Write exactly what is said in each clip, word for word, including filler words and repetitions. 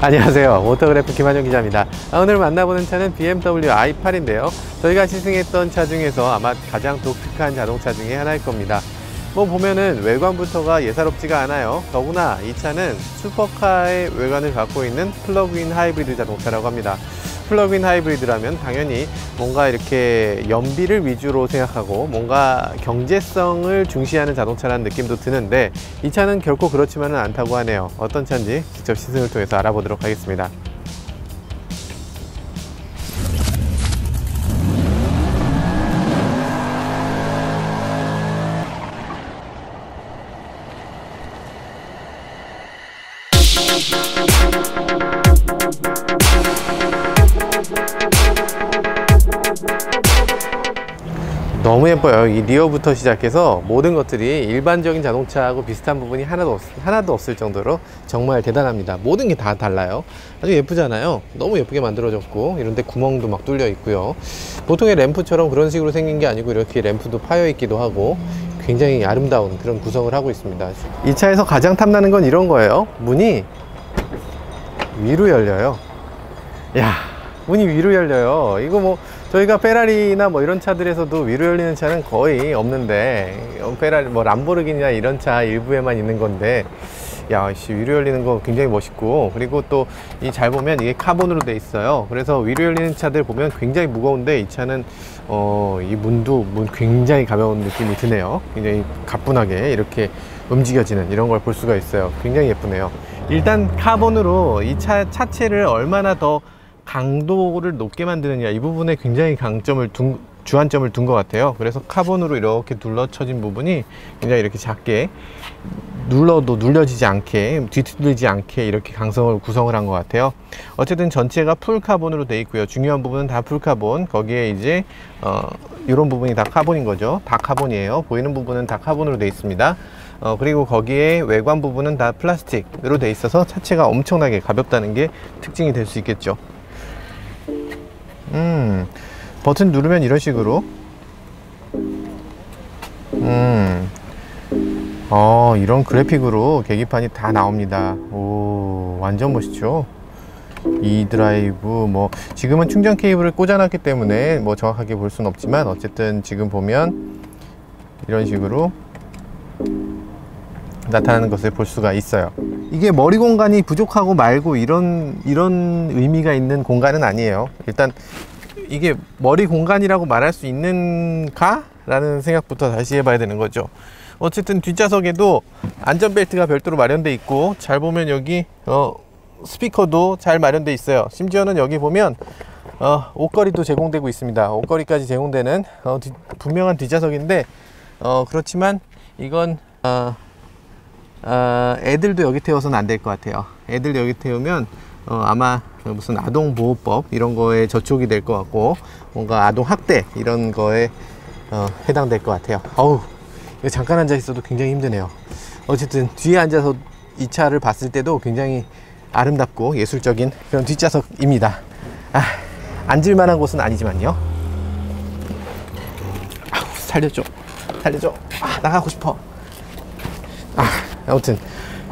안녕하세요, 모터그래프 김한용 기자입니다. 아, 오늘 만나보는 차는 비엠더블유 아이 팔인데요 저희가 시승했던 차 중에서 아마 가장 독특한 자동차 중에 하나일 겁니다. 뭐 보면은 외관부터가 예사롭지가 않아요. 더구나 이 차는 슈퍼카의 외관을 갖고 있는 플러그인 하이브리드 자동차라고 합니다. 플러그인 하이브리드라면 당연히 뭔가 이렇게 연비를 위주로 생각하고 뭔가 경제성을 중시하는 자동차라는 느낌도 드는데, 이 차는 결코 그렇지만은 않다고 하네요. 어떤 차인지 직접 시승을 통해서 알아보도록 하겠습니다. 너무 예뻐요. 이 리어부터 시작해서 모든 것들이 일반적인 자동차하고 비슷한 부분이 하나도, 없, 하나도 없을 정도로 정말 대단합니다. 모든 게 다 달라요. 아주 예쁘잖아요. 너무 예쁘게 만들어졌고, 이런데 구멍도 막 뚫려 있고요. 보통의 램프처럼 그런 식으로 생긴 게 아니고 이렇게 램프도 파여 있기도 하고 굉장히 아름다운 그런 구성을 하고 있습니다. 이 차에서 가장 탐나는 건 이런 거예요. 문이 위로 열려요. 이야, 문이 위로 열려요. 이거 뭐 저희가 페라리나 뭐 이런 차들에서도 위로 열리는 차는 거의 없는데, 페라리 뭐 람보르기니나 이런 차 일부에만 있는 건데, 야, 씨, 위로 열리는 거 굉장히 멋있고, 그리고 또 이 잘 보면 이게 카본으로 돼 있어요. 그래서 위로 열리는 차들 보면 굉장히 무거운데, 이 차는 어, 이 문도 문 굉장히 가벼운 느낌이 드네요. 굉장히 가뿐하게 이렇게 움직여지는 이런 걸 볼 수가 있어요. 굉장히 예쁘네요. 일단 카본으로 이 차 차체를 얼마나 더 강도를 높게 만드느냐, 이 부분에 굉장히 강점을 둔, 주안점을 둔 것 같아요. 그래서 카본으로 이렇게 둘러쳐진 부분이 굉장히 이렇게 작게, 눌러도 눌려지지 않게, 뒤틀리지 않게 이렇게 강성을 구성을 한 것 같아요. 어쨌든 전체가 풀카본으로 되어 있고요. 중요한 부분은 다 풀카본, 거기에 이제 어, 이런 부분이 다 카본인 거죠. 다 카본이에요. 보이는 부분은 다 카본으로 되어 있습니다. 어, 그리고 거기에 외관 부분은 다 플라스틱으로 되어 있어서 차체가 엄청나게 가볍다는 게 특징이 될 수 있겠죠. 음, 버튼 누르면 이런 식으로, 음, 어, 이런 그래픽으로 계기판이 다 나옵니다. 오, 완전 멋있죠? E 드라이브, 뭐 지금은 충전 케이블을 꽂아놨기 때문에 뭐 정확하게 볼 수는 없지만, 어쨌든 지금 보면 이런 식으로 나타나는 것을 볼 수가 있어요. 이게 머리 공간이 부족하고 말고 이런 이런 의미가 있는 공간은 아니에요. 일단 이게 머리 공간이라고 말할 수 있는가? 라는 생각부터 다시 해봐야 되는 거죠. 어쨌든 뒷좌석에도 안전벨트가 별도로 마련돼 있고, 잘 보면 여기 어, 스피커도 잘 마련돼 있어요. 심지어는 여기 보면 어, 옷걸이도 제공되고 있습니다. 옷걸이까지 제공되는 어, 뒷, 분명한 뒷좌석인데, 어, 그렇지만 이건 어, 어, 애들도 여기 태워서는 안 될 것 같아요. 애들 여기 태우면 어, 아마 무슨 아동보호법 이런 거에 저촉이 될 것 같고, 뭔가 아동학대 이런 거에 어, 해당될 것 같아요. 어우, 이거 잠깐 앉아 있어도 굉장히 힘드네요. 어쨌든 뒤에 앉아서 이 차를 봤을 때도 굉장히 아름답고 예술적인 그런 뒷좌석입니다. 아, 앉을 만한 곳은 아니지만요. 아우, 살려줘, 살려줘. 아, 나가고 싶어. 아, 아무튼,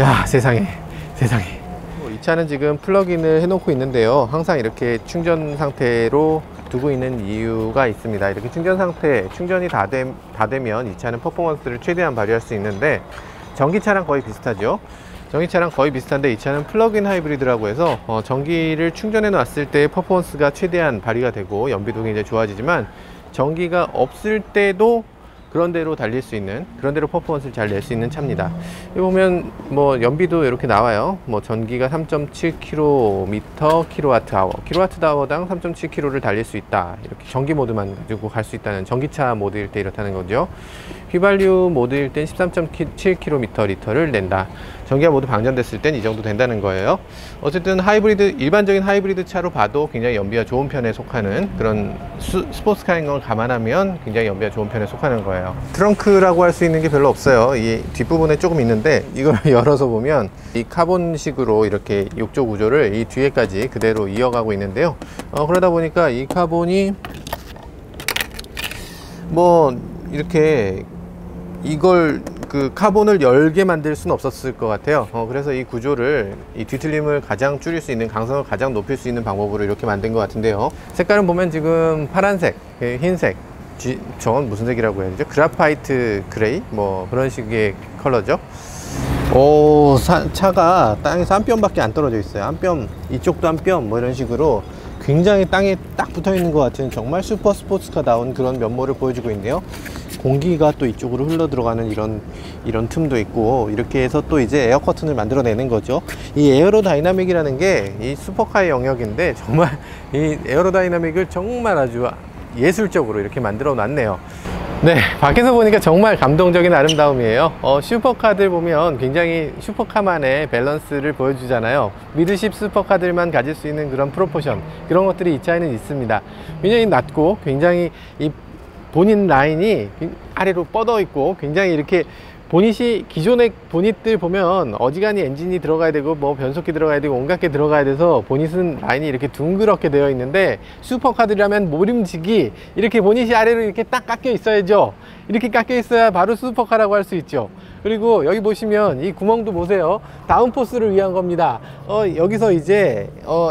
야, 세상에, 세상에. 이 차는 지금 플러그인을 해놓고 있는데요. 항상 이렇게 충전 상태로 두고 있는 이유가 있습니다. 이렇게 충전 상태, 충전이 다, 되, 다 되면 이 차는 퍼포먼스를 최대한 발휘할 수 있는데, 전기차랑 거의 비슷하죠. 전기차랑 거의 비슷한데, 이 차는 플러그인 하이브리드라고 해서 어, 전기를 충전해 놨을 때 퍼포먼스가 최대한 발휘가 되고 연비도 굉장히 좋아지지만, 전기가 없을 때도 그런 대로 달릴 수 있는, 그런 대로 퍼포먼스를 잘 낼 수 있는 차입니다. 여기 보면 뭐 연비도 이렇게 나와요. 뭐 전기가 삼 점 칠 킬로미터 킬로와트아워, 킬로와트아워당 삼 점 칠 킬로미터를 달릴 수 있다. 이렇게 전기 모드만 가지고 갈 수 있다는, 전기차 모드일 때 이렇다는 거죠. 휘발유 모드일 땐 십삼 점 칠 킬로미터 리터를 낸다. 전기가 모두 방전됐을 땐 이 정도 된다는 거예요. 어쨌든 하이브리드, 일반적인 하이브리드 차로 봐도 굉장히 연비가 좋은 편에 속하는 그런 수, 스포츠카인 걸 감안하면 굉장히 연비가 좋은 편에 속하는 거예요. 트렁크라고 할 수 있는 게 별로 없어요. 이 뒷부분에 조금 있는데, 이걸 열어서 보면 이 카본식으로 이렇게 욕조 구조를 이 뒤에까지 그대로 이어가고 있는데요. 어, 그러다 보니까 이 카본이 뭐 이렇게 이걸 그 카본을 열게 만들 수는 없었을 것 같아요. 어, 그래서 이 구조를 이 뒤틀림을 가장 줄일 수 있는, 강성을 가장 높일 수 있는 방법으로 이렇게 만든 것 같은데요. 색깔은 보면 지금 파란색, 흰색, 지, 저건 무슨 색이라고 해야 되죠? 그래파이트 그레이? 뭐 그런 식의 컬러죠. 오, 사, 차가 땅에서 한 뼘밖에 안 떨어져 있어요. 한 뼘, 이쪽도 한 뼘, 뭐 이런 식으로 굉장히 땅에 딱 붙어 있는 것 같은 정말 슈퍼 스포츠카다운 그런 면모를 보여주고 있네요. 공기가 또 이쪽으로 흘러 들어가는 이런 이런 틈도 있고, 이렇게 해서 또 이제 에어 커튼을 만들어내는 거죠. 이 에어로다이나믹이라는 게 이 슈퍼카의 영역인데 정말 이 에어로다이나믹을 정말 아주 예술적으로 이렇게 만들어 놨네요. 네, 밖에서 보니까 정말 감동적인 아름다움이에요. 어, 슈퍼카들 보면 굉장히 슈퍼카만의 밸런스를 보여주잖아요. 미드십 슈퍼카들만 가질 수 있는 그런 프로포션, 그런 것들이 이 차에는 있습니다. 굉장히 낮고 굉장히 이 본인 라인이 아래로 뻗어 있고, 굉장히 이렇게 보닛이, 기존의 보닛들 보면 어지간히 엔진이 들어가야 되고 뭐 변속기 들어가야 되고 온갖 게 들어가야 돼서 보닛은 라인이 이렇게 둥그렇게 되어 있는데, 슈퍼카들이라면 모름지기 이렇게 보닛이 아래로 이렇게 딱 깎여 있어야죠. 이렇게 깎여 있어야 바로 슈퍼카라고 할 수 있죠. 그리고 여기 보시면 이 구멍도 보세요. 다운포스를 위한 겁니다. 어, 여기서 이제 어,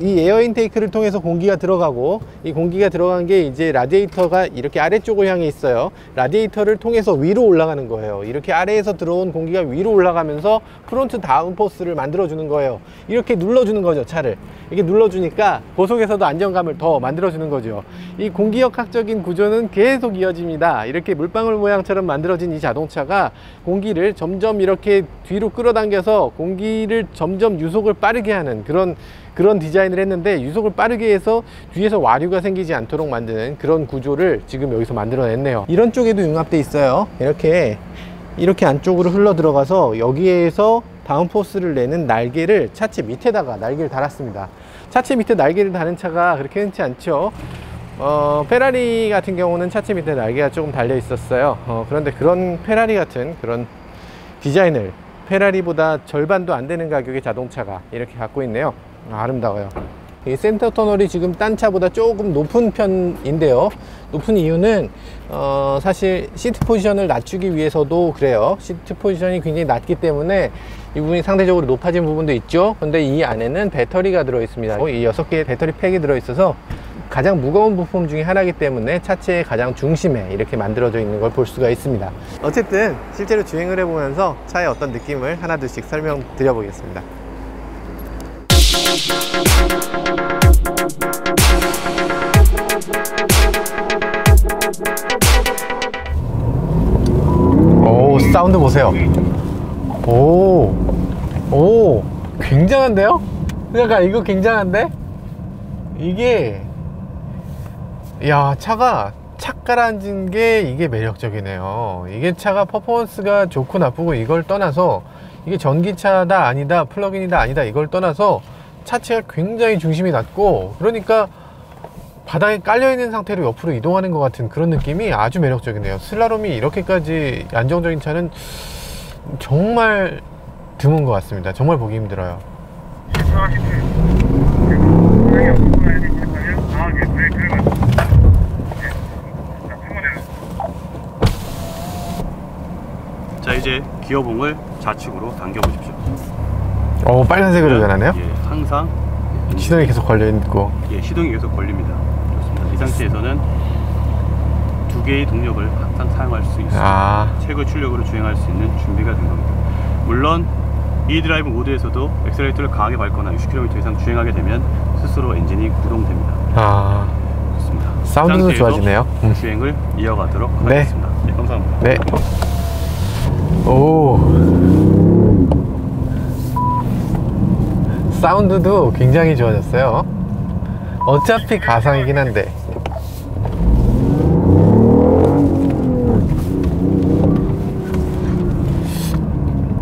이 에어 인테이크를 통해서 공기가 들어가고, 이 공기가 들어간 게 이제 라디에이터가 이렇게 아래쪽을 향해 있어요. 라디에이터를 통해서 위로 올라가는 거예요. 이렇게 아래에서 들어온 공기가 위로 올라가면서 프론트 다운포스를 만들어 주는 거예요. 이렇게 눌러 주는 거죠, 차를. 이렇게 눌러 주니까 고속에서도 안정감을 더 만들어 주는 거죠. 이 공기역학적인 구조는 계속 이어집니다. 이렇게 물방울 모양처럼 만들어진 이 자동차가 공기를 점점 이렇게 뒤로 끌어당겨서 공기를 점점 유속을 빠르게 하는 그런 그런 디자인을 했는데, 유속을 빠르게 해서 뒤에서 와류가 생기지 않도록 만드는 그런 구조를 지금 여기서 만들어냈네요. 이런 쪽에도 융합돼 있어요. 이렇게 이렇게 안쪽으로 흘러 들어가서 여기에서 다운포스를 내는 날개를 차체 밑에다가 날개를 달았습니다. 차체 밑에 날개를 다는 차가 그렇게 흔치 않죠. 어, 페라리 같은 경우는 차체 밑에 날개가 조금 달려 있었어요. 어, 그런데 그런 페라리 같은 그런 디자인을 페라리보다 절반도 안 되는 가격의 자동차가 이렇게 갖고 있네요. 아름다워요. 이 센터 터널이 지금 딴 차보다 조금 높은 편인데요. 높은 이유는 어 사실 시트 포지션을 낮추기 위해서도 그래요. 시트 포지션이 굉장히 낮기 때문에 이 부분이 상대적으로 높아진 부분도 있죠. 근데 이 안에는 배터리가 들어 있습니다. 이 여섯 개의 배터리 팩이 들어 있어서 가장 무거운 부품 중에 하나이기 때문에 차체의 가장 중심에 이렇게 만들어져 있는 걸 볼 수가 있습니다. 어쨌든 실제로 주행을 해보면서 차의 어떤 느낌을 하나둘씩 설명드려 보겠습니다. 오, 사운드 보세요. 오, 오, 굉장한데요? 그러니까 이거 굉장한데? 이게, 야, 차가 착 가라앉은 게 이게 매력적이네요. 이게 차가 퍼포먼스가 좋고 나쁘고 이걸 떠나서, 이게 전기차다 아니다, 플러그인이다 아니다, 이걸 떠나서 차체가 굉장히 중심이 낮고, 그러니까 바닥에 깔려있는 상태로 옆으로 이동하는 것 같은 그런 느낌이 아주 매력적이네요. 슬라롬이 이렇게까지 안정적인 차는 정말 드문 것 같습니다. 정말 보기 힘들어요. 자, 이제 기어봉을 좌측으로 당겨 보십시오. 오, 빨간색으로 변하네요? 예, 항상 시동이 계속 걸려있고. 예, 시동이 계속 걸립니다. 좋습니다. 이 상태에서는 두 개의 동력을 항상 사용할 수 있습니다. 아, 최고 출력으로 주행할 수 있는 준비가 된 겁니다. 물론 E 드라이브 모드에서도 엑셀레이터를 강하게 밟거나 육십 킬로미터 이상 주행하게 되면 스스로 엔진이 구동됩니다. 아, 좋습니다. 사운드도 좋아지네요. 음. 주행을 이어가도록 하겠습니다. 네, 네, 감사합니다. 네. 오, 사운드도 굉장히 좋아졌어요. 어차피 가상이긴 한데.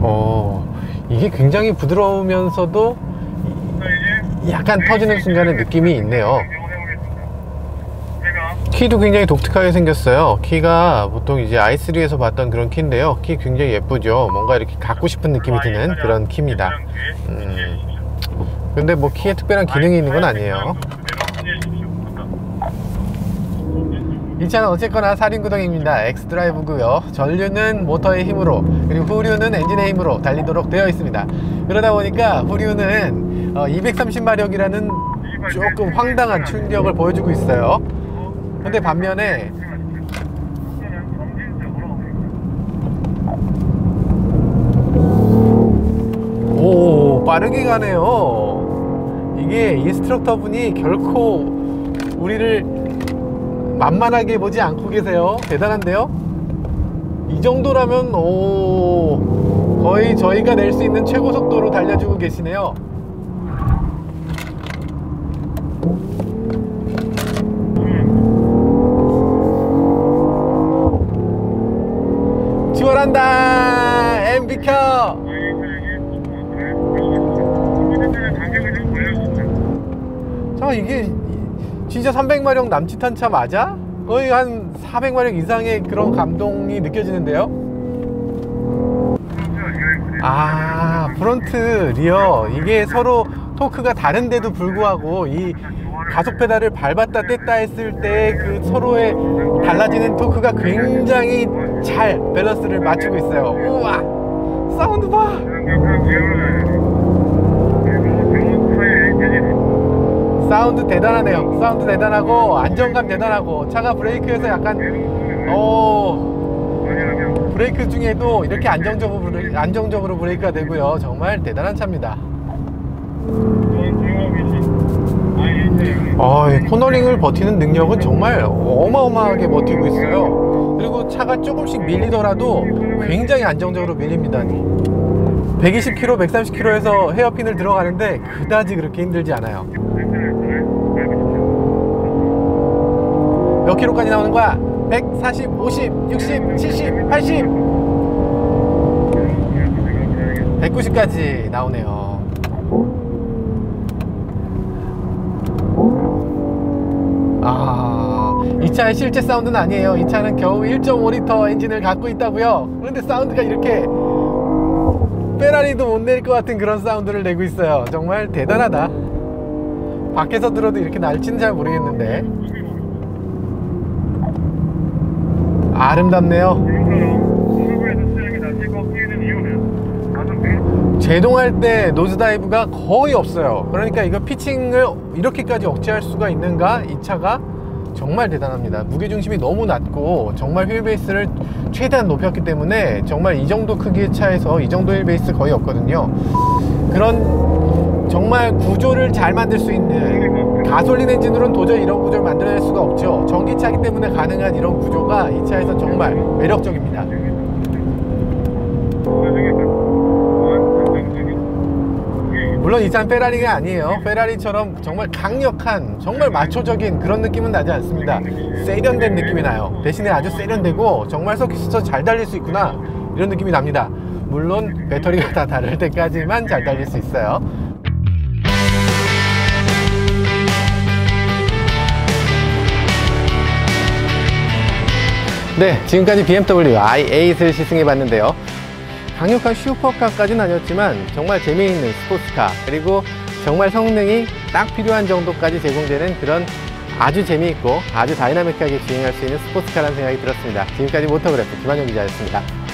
어, 이게 굉장히 부드러우면서도 약간 터지는 순간의 느낌이 있네요. 키도 굉장히 독특하게 생겼어요. 키가 보통 이제 아이 쓰리에서 봤던 그런 키인데요. 키 굉장히 예쁘죠. 뭔가 이렇게 갖고 싶은 느낌이 드는 그런 키입니다. 음. 근데 뭐 키에 특별한 기능이 있는 건 아니에요. 이 차는 어쨌거나 사륜구동입니다. X 드라이브고요. 전륜은 모터의 힘으로, 그리고 후륜은 엔진의 힘으로 달리도록 되어 있습니다. 그러다 보니까 후륜은 이백삼십 마력이라는 조금 황당한 출력을 보여주고 있어요. 근데 반면에 오, 빠르게 가네요. 이게 인스트럭터 분이 결코 우리를 만만하게 보지 않고 계세요. 대단한데요? 이 정도라면 오, 거의 저희가 낼 수 있는 최고 속도로 달려주고 계시네요. 치열한다. 엠 비켜. 잠깐, 이게 진짜 삼백 마력 남짓한 차 맞아? 거의 한 사백 마력 이상의 그런 감동이 느껴지는데요? 아, 프론트, 리어, 이게 서로 토크가 다른데도 불구하고 이 가속 페달을 밟았다 뗐다 했을 때 그 서로의 달라지는 토크가 굉장히 잘 밸런스를 맞추고 있어요. 우와, 사운드 봐! 사운드 대단하네요. 사운드 대단하고 안정감 대단하고, 차가 브레이크에서 약간 어, 브레이크 중에도 이렇게 안정적으로, 안정적으로 브레이크가 되고요. 정말 대단한 차입니다. 어, 코너링을 버티는 능력은 정말 어마어마하게 버티고 있어요. 그리고 차가 조금씩 밀리더라도 굉장히 안정적으로 밀립니다. 백이십 킬로미터, 백삼십 킬로미터에서 헤어핀을 들어가는데 그다지 그렇게 힘들지 않아요. 몇 킬로까지 나오는 거야? 백사십, 오십, 육십, 칠십, 팔십, 백구십까지 나오네요. 아, 이 차의 실제 사운드는 아니에요. 이 차는 겨우 일 점 오 리터 엔진을 갖고 있다고요. 그런데 사운드가 이렇게 페라리도 못 낼 것 같은 그런 사운드를 내고 있어요. 정말 대단하다. 밖에서 들어도 이렇게 날지는 잘 모르겠는데 아름답네요. 제동할 때 노즈다이브가 거의 없어요. 그러니까 이거 피칭을 이렇게까지 억제할 수가 있는가? 이 차가 정말 대단합니다. 무게중심이 너무 낮고 정말 휠베이스를 최대한 높였기 때문에 정말 이 정도 크기의 차에서 이 정도 휠베이스 거의 없거든요. 그런 정말 구조를 잘 만들 수 있는, 가솔린 엔진으로는 도저히 이런 구조를 만들어낼 수가 없죠. 전기차이기 때문에 가능한 이런 구조가 이 차에서 정말 매력적입니다. 물론 이 차는 페라리가 아니에요. 페라리처럼 정말 강력한, 정말 마초적인 그런 느낌은 나지 않습니다. 세련된 느낌이 나요. 대신에 아주 세련되고 정말 섞여서 잘 달릴 수 있구나, 이런 느낌이 납니다. 물론 배터리가 다 다를 때까지만 잘 달릴 수 있어요. 네, 지금까지 비엠더블유 아이 에잇을 시승해봤는데요. 강력한 슈퍼카까지는 아니었지만 정말 재미있는 스포츠카, 그리고 정말 성능이 딱 필요한 정도까지 제공되는 그런 아주 재미있고 아주 다이나믹하게 주행할 수 있는 스포츠카라는 생각이 들었습니다. 지금까지 모터그래프 김한용 기자였습니다.